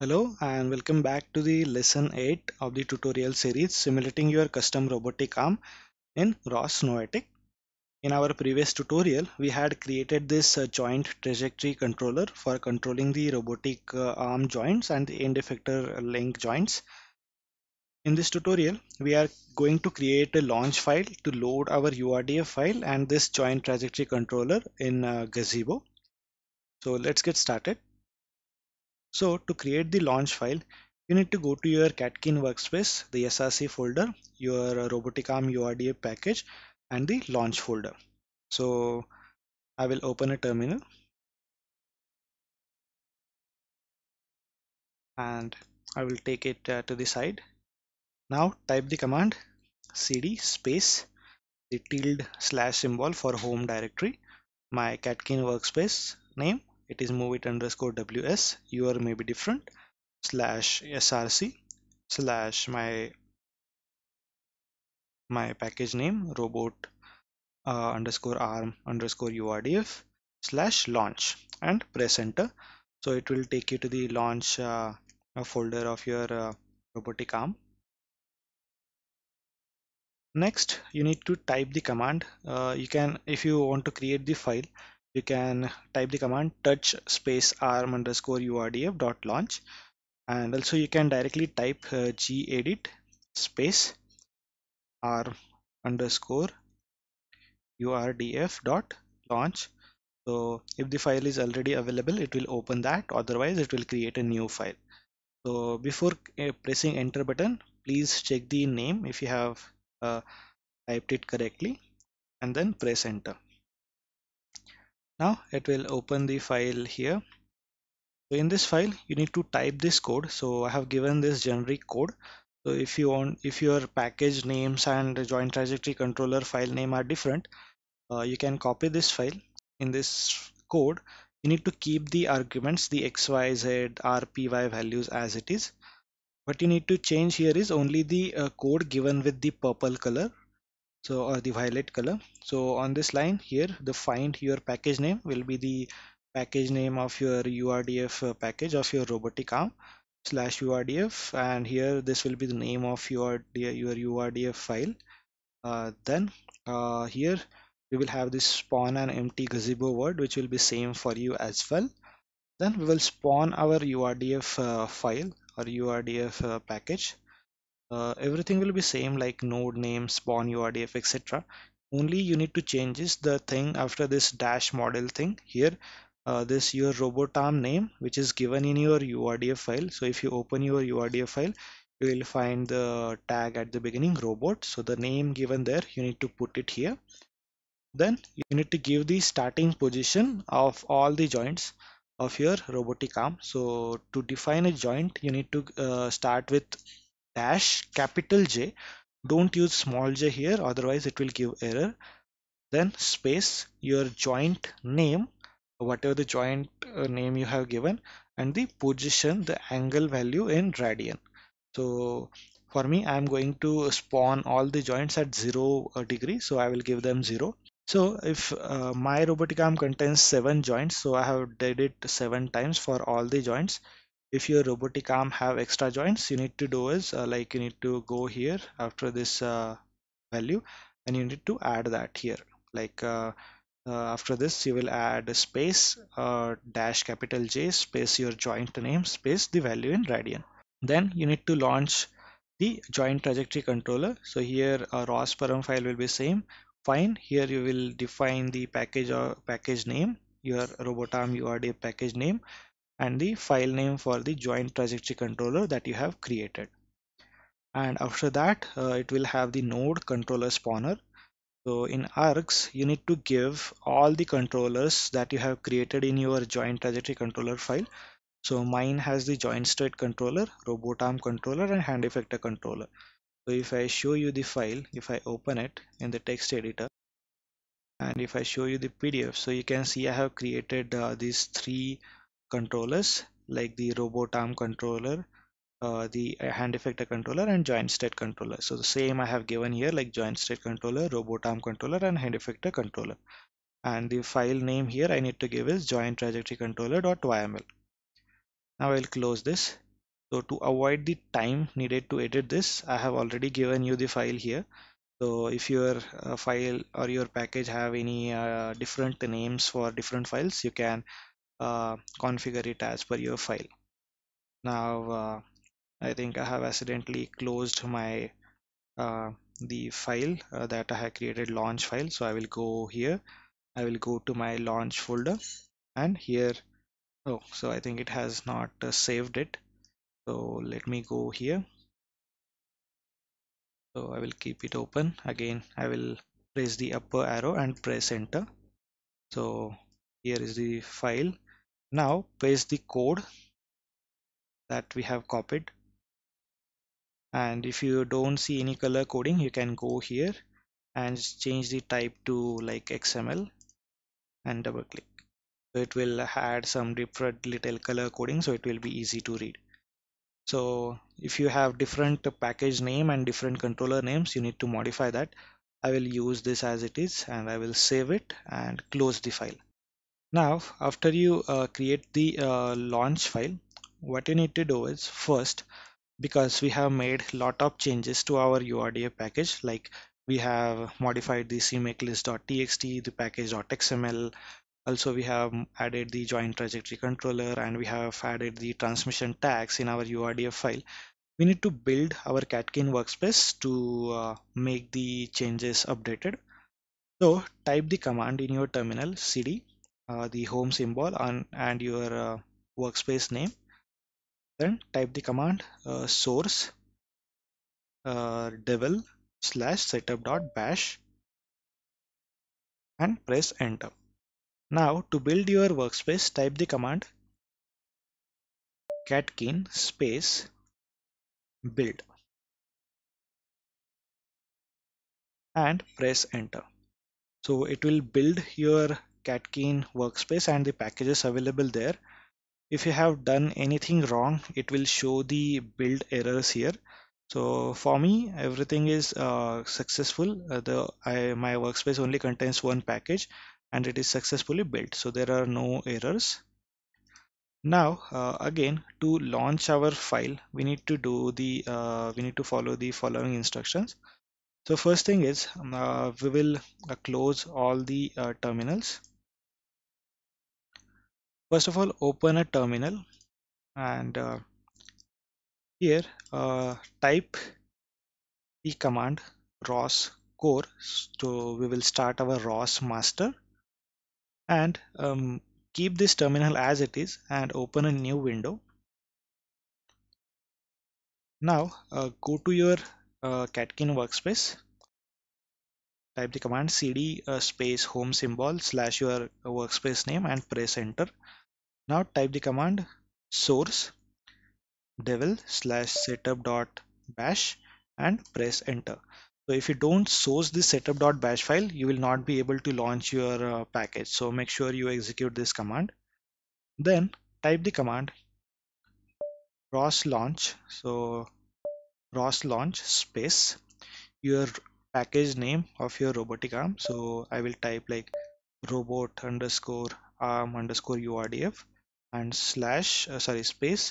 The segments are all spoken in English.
Hello and welcome back to the lesson 8 of the tutorial series simulating your custom robotic arm in ROS Noetic. In our previous tutorial we had created this joint trajectory controller for controlling the robotic arm joints and the end effector link joints. In this tutorial we are going to create a launch file to load our URDF file and this joint trajectory controller in Gazebo. So let's get started. So to create the launch file, you need to go to your catkin workspace, the src folder, your robotic arm URDF package and the launch folder. So I will open a terminal and I will take it to the side. Now type the command cd space the /@ for home directory, my catkin workspace name. It is MoveIt_ws, your may be different, /src / my package name robot _arm_urdf /launch and press enter. So it will take you to the launch folder of your robotic arm. Next you need to type the command. If you want to create the file, you can type the command touch space arm_urdf.launch, and also you can directly type gedit space arm_urdf.launch. So if the file is already available, it will open that, otherwise it will create a new file. So before pressing enter button, please check the name if you have typed it correctly and then press enter. Now it will open the file here. So in this file you need to type this code. So I have given this generic code. So if you want, if your package names and joint trajectory controller file name are different, you can copy this file. In this code you need to keep the arguments, the x, y, z, r, p, y values as it is. What you need to change here is only the code given with the purple color, so, or the violet color. So on this line here, the find your package name will be the package name of your URDF package of your robotic arm /URDF, and here this will be the name of your URDF file. Then here we will have this spawn an empty gazebo word, which will be same for you as well. Then we will spawn our URDF file or URDF package. Everything will be same, like node name, spawn URDF, etc. Only you need to change is the thing after this dash model thing here. This your robot arm name, which is given in your URDF file. So if you open your URDF file, you will find the tag at the beginning, robot. So the name given there, you need to put it here. Then you need to give the starting position of all the joints of your robotic arm. So to define a joint, you need to start with dash capital J. Don't use small j here, otherwise it will give error. Then space your joint name, whatever the joint name you have given, and the position, the angle value in radian. So for me, I am going to spawn all the joints at 0 degree, so I will give them 0. So if my robotic arm contains 7 joints, so I have did it 7 times for all the joints. If your robotic arm have extra joints, you need to do is like you need to go here after this value and you need to add that here, like after this you will add a space dash capital J space your joint name space the value in radian. Then you need to launch the joint trajectory controller. So here a ROS param file will be same. Fine, here you will define the package or package name, your robot arm URDF package name, and the file name for the joint trajectory controller that you have created. And after that it will have the node controller spawner. So in args you need to give all the controllers that you have created in your joint trajectory controller file. So mine has the joint state controller, robot arm controller and hand effector controller. So if I show you the file, if I open it in the text editor and if I show you the PDF, so you can see I have created these 3 controllers, like the robot arm controller, the hand effector controller and joint state controller. So the same I have given here, like joint state controller, robot arm controller and hand effector controller. And the file name here I need to give is joint trajectory controller.yml. Now I'll close this. So to avoid the time needed to edit this, I have already given you the file here. So if your file or your package have any different names for different files, you can configure it as per your file. Now I think I have accidentally closed my the file that I have created, launch file. So I will go here, I will go to my launch folder, and here, oh, so I think it has not saved it. So let me go here. So I will keep it open. Again, I will press the upper arrow and press enter. So here is the file. Now paste the code that we have copied. And if you don't see any color coding, you can go here and change the type to like XML and double click. So it will add some different little color coding, so it will be easy to read. So if you have different package name and different controller names, you need to modify that. I will use this as it is, and I will save it and close the file. Now after you create the launch file, what you need to do is, first, because we have made lot of changes to our URDF package, like we have modified the CMakeList.txt, the package.xml, also we have added the joint trajectory controller, and we have added the transmission tags in our URDF file. We need to build our catkin workspace to make the changes updated. So type the command in your terminal, cd, the home symbol and your workspace name. Then type the command source devel / setup.bash and press enter. Now to build your workspace, type the command catkin space build and press enter. So it will build your catkin workspace and the packages available there. If you have done anything wrong, it will show the build errors here. So for me, everything is successful. My workspace only contains one package and it is successfully built, so there are no errors. Now again, to launch our file, we need to do the we need to follow the following instructions. So first thing is, we will close all the terminals. First of all, open a terminal, and here type the command roscore. So we will start our ROS master, and keep this terminal as it is and open a new window. Now go to your catkin workspace, type the command cd space home symbol / your workspace name and press enter. Now type the command source devel / setup.bash and press enter. So if you don't source the setup.bash file, you will not be able to launch your package. So make sure you execute this command. Then type the command roslaunch. So roslaunch space your package name of your robotic arm. So I will type like robot_arm_URDF and space. You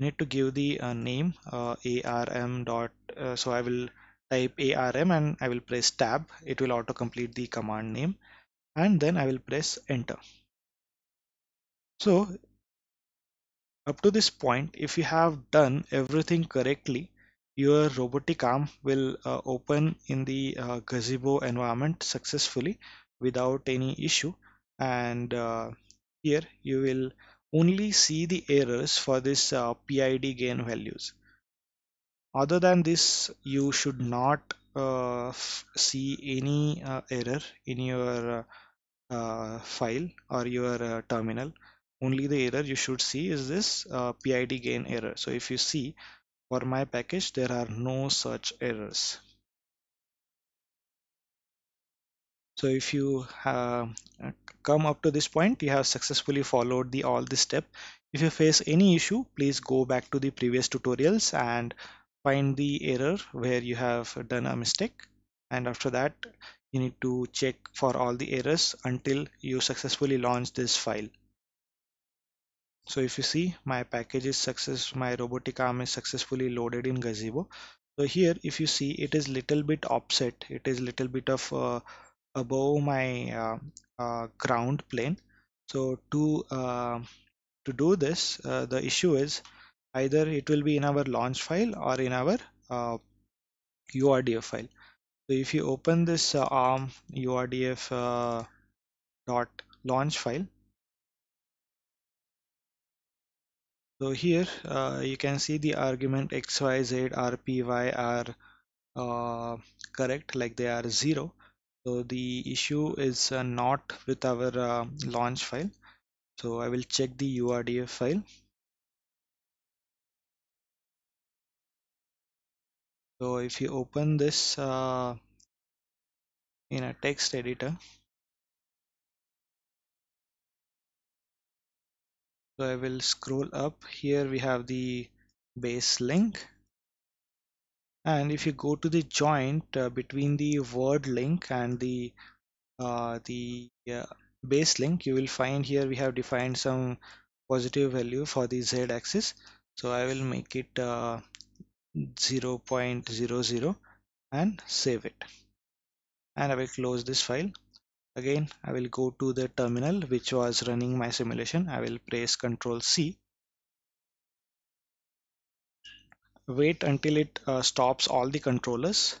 need to give the name arm . So I will type arm and I will press tab. It will auto complete the command name, and then I will press enter. So up to this point, if you have done everything correctly, your robotic arm will open in the Gazebo environment successfully without any issue. And here you will only see the errors for this PID gain values. Other than this, you should not see any error in your file or your terminal. Only the error you should see is this PID gain error. So if you see, for my package, there are no such errors. So if you come up to this point, you have successfully followed all the steps. If you face any issue, please go back to the previous tutorials and find the error where you have done a mistake. And after that, you need to check for all the errors until you successfully launch this file. So if you see, my package is my robotic arm is successfully loaded in Gazebo. So here if you see, it is little bit offset, it is little bit of above my ground plane. So to do this, the issue is either it will be in our launch file or in our URDF file. So if you open this arm URDF dot launch file, so here you can see the argument XYZ, RPY are correct, like they are 0. So the issue is not with our launch file. So I will check the URDF file. So if you open this in a text editor, so I will scroll up. Here we have the base link, and if you go to the joint between the word link and the base link, you will find here we have defined some positive value for the z-axis. So I will make it 0.00 and save it, and I will close this file. Again I will go to the terminal which was running my simulation. I will press Ctrl C, wait until it stops all the controllers.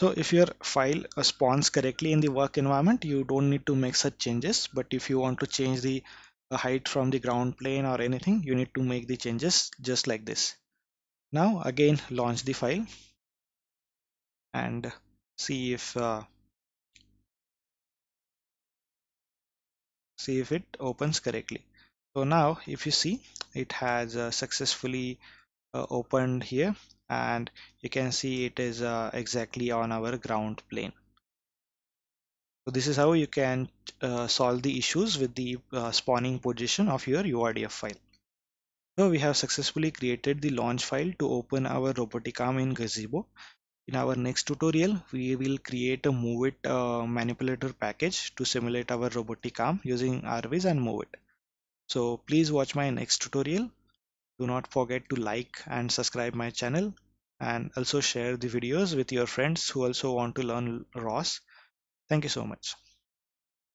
So if your file spawns correctly in the work environment, you don't need to make such changes, but if you want to change the height from the ground plane or anything, you need to make the changes just like this. Now again launch the file and see if it opens correctly. So now if you see, it has successfully opened here, and you can see it is exactly on our ground plane. So this is how you can solve the issues with the spawning position of your URDF file. So we have successfully created the launch file to open our robotic arm in Gazebo. In our next tutorial, we will create a MoveIt manipulator package to simulate our robotic arm using RViz and MoveIt. So please watch my next tutorial. Do not forget to like and subscribe my channel, and also share the videos with your friends who also want to learn ROS. Thank you so much.